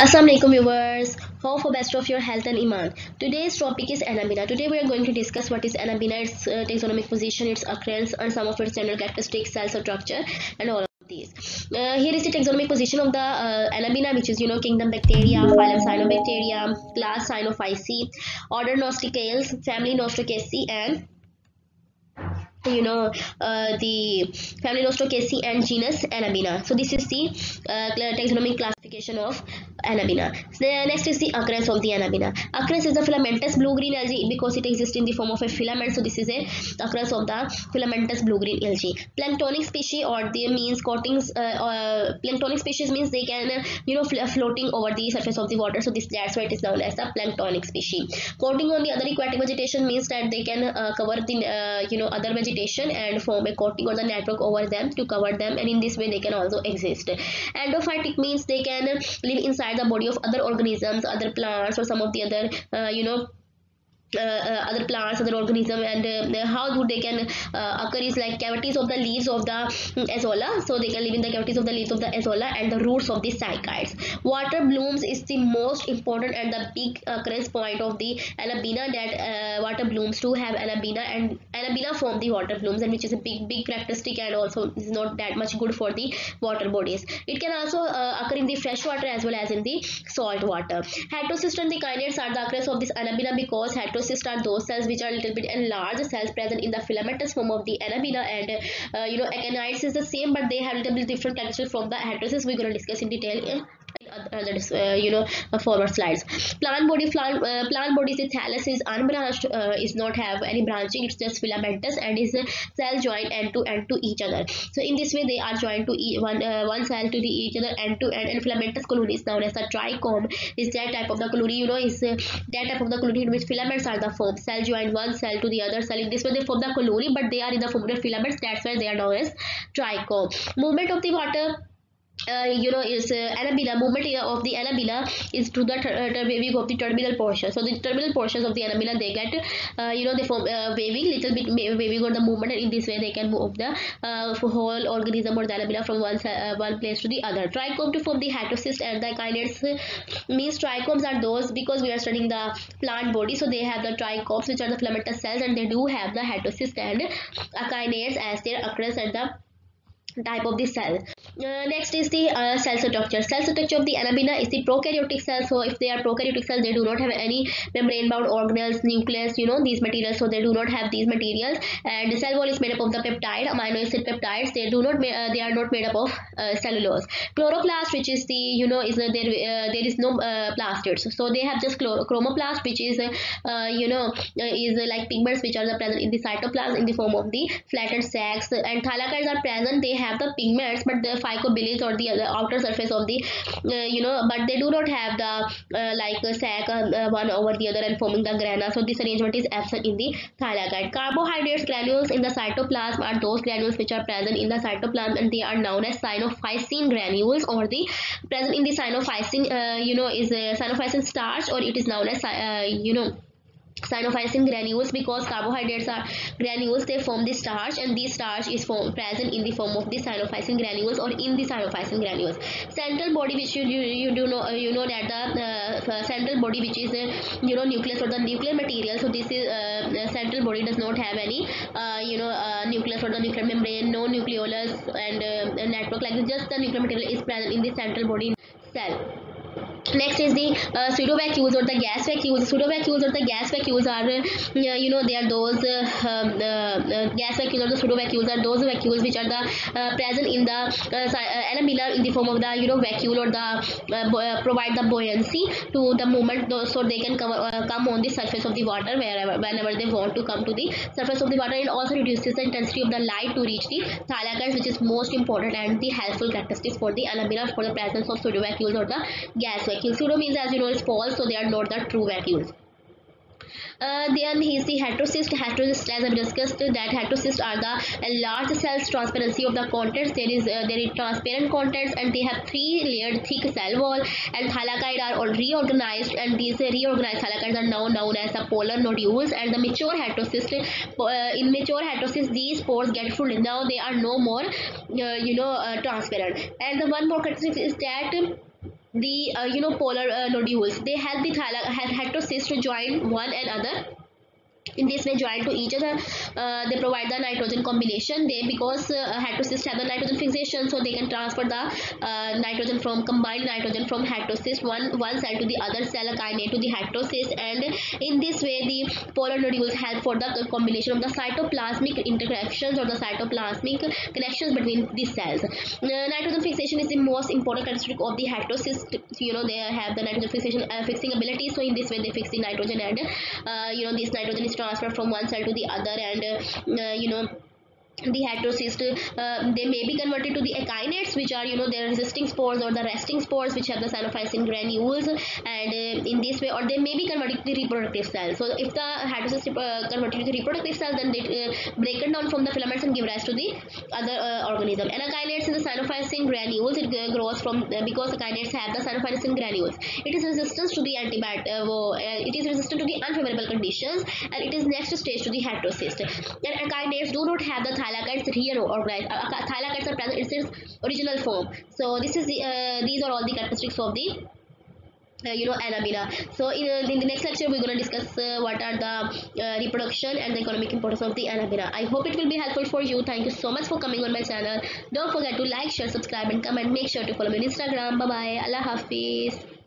Assalamualaikum viewers, hope for best of your health and iman. Today's topic is Anabaena. Today we are going to discuss what is Anabaena, its taxonomic position, its occurrence, and some of its general characteristics, cell structure, and all of these. Here is the taxonomic position of the Anabaena, which is kingdom Bacteria, phylum Cyanobacteria, class Cyanophyceae, order Nostocales, family Nostocaceae, and the family Nostocaceae and genus Anabaena. So this is the taxonomic classification of Anabaena. Next is the occurrence of the Anabaena. Occurrence is the filamentous blue-green algae because it exists in the form of a filament. So this is a occurrence of the filamentous blue-green algae. Planktonic species or they means coatings. Planktonic species means they can floating over the surface of the water. So that's why it is known as the planktonic species. Coating on the other aquatic vegetation means that they can cover the other vegetation and form a coating or the network over them to cover them, and in this way they can also exist. Endophytic means they can live inside the body of other organisms, other plants, or some of the other other plants, other organism, and how do they can occur is like cavities of the leaves of the azolla. So they can live in the cavities of the leaves of the azolla and the roots of the cycads. Water blooms is the most important and the big occurrence point of the Anabaena, that water blooms to have Anabaena, and Anabaena form the water blooms, and which is a big characteristic and also is not that much good for the water bodies. It can also occur in the fresh water as well as in the salt water. Heterocyst and the kinates are the occurrence of this Anabaena because heterocysts are those cells which are a little bit enlarged cells present in the filamentous form of the Anabaena, and acinites is the same, but they have a little bit different characteristics from the heterocysts. We're going to discuss in detail in forward slides. Plant body is thallus, is unbranched, is not have any branching, it's just filamentous and is a cell joined end to each other. So in this way they are joined to one cell to the each other end to end, and filamentous colony is known as the trichome. Is that type of the colony, is that type of the colony in which filaments are the form. Cell joined one cell to the other cell. In this way they form the colony, but they are in the form of filaments. That's why they are known as trichome. Movement of the water. Is Anabaena. Movement of the Anabaena is through the waving of the terminal portion. So the terminal portions of the Anabaena, they get they form waving, little bit waving on the movement, and in this way they can move the whole organism or the Anabaena from one place to the other. Trichome to form the heterocyst and the kinates means trichomes are those, because we are studying the plant body, so they have the trichomes which are the filamentous cells, and they do have the heterocyst and akinates as their occurrence and the type of the cell. Next is the cell structure. Cell structure of the Anabaena is the prokaryotic cell. So if they are prokaryotic cells, they do not have any membrane bound organelles, nucleus, these materials. So they do not have these materials, and the cell wall is made up of the peptide, amino acid peptides. They are not made up of cellulose. Chloroplast, which is the there is no plastids. So they have just chromoplast, which is like pigments which are present in the cytoplasm in the form of the flattened sacs, and thylakoids are present. They have the pigments, but the phycobilins or the outer surface of the but they do not have the sac one over the other and forming the grana. So this arrangement is absent in the thylakoid. Carbohydrates granules in the cytoplasm are those granules which are present in the cytoplasm, and they are known as Cyanophycin granules, or the present in the Cyanophycin is a Cyanophycin starch, or it is known as Cyanophycin granules because carbohydrates are granules, they form the starch, and this starch is present in the form of the Cyanophycin granules or in the Cyanophycin granules. Central body, which you do know that the central body, which is nucleus or the nuclear material. So this is central body does not have any nucleus or the nuclear membrane, no nucleolus and network like this. Just the nuclear material is present in the central body cell. Next is the pseudovacuoles or the gas vacuoles. Pseudovacuoles or the gas vacuoles are they are those gas vacuoles or the pseudovacuoles are those vacuoles which are the present in the Anabaena in the form of the vacuole, or the provide the buoyancy to the movement, so they can come on the surface of the water whenever they want to come to the surface of the water. It also reduces the intensity of the light to reach the thylakoids, which is most important and the helpful characteristics for the Anabaena, for the presence of pseudovacuoles or the gas vacuoles. Pseudo means, as is false, so they are not the true vacuoles. Then he is the heterocyst. Heterocyst, as I've discussed, that heterocysts are the large cells. Transparency of the contents, there is transparent contents, and they have three-layered thick cell wall. And thylakoids are all reorganized, and these reorganized thylakoids are now known as the polar nodules. And the mature heterocyst, in mature heterocysts, these pores get full. Now they are no more transparent. And the one more characteristic is that the polar nodules. They help the heterocysts to join one another. In this way, joined to each other, they provide the nitrogen combination. They, because heterocysts have the nitrogen fixation, so they can transfer the nitrogen from combined nitrogen from heterocyst one cell to the other cell, akinete to the heterocyst. And in this way, the polar nodules help for the combination of the cytoplasmic interactions or the cytoplasmic connections between the cells. Nitrogen fixation is the most important characteristic of the heterocyst. They have the nitrogen fixation fixing ability. So in this way, they fix the nitrogen, and this nitrogen is transfer from one cell to the other. And the heterocyst, they may be converted to the akinetes, which are their resisting spores or the resting spores, which have the cyanophycin granules. And in this way, or they may be converted to the reproductive cells. So if the heterocyst converted to the reproductive cells, then they break it down from the filaments and give rise to the other organism. And akinetes is the cyanophycin granules. It grows from because akinetes have the cyanophycin granules. It is resistant to the it is resistant to the unfavorable conditions, and it is next stage to the heterocyst. And akinetes do not have the thylakoids reorganized. Thylakoids are present in its original form. So this is these are all the characteristics of the Anabaena. So in the next lecture, we're going to discuss what are the reproduction and the economic importance of the Anabaena. I hope it will be helpful for you. Thank you so much for coming on my channel. Don't forget to like, share, subscribe, and comment. Make sure to follow me on Instagram. Bye bye. Allah Hafiz.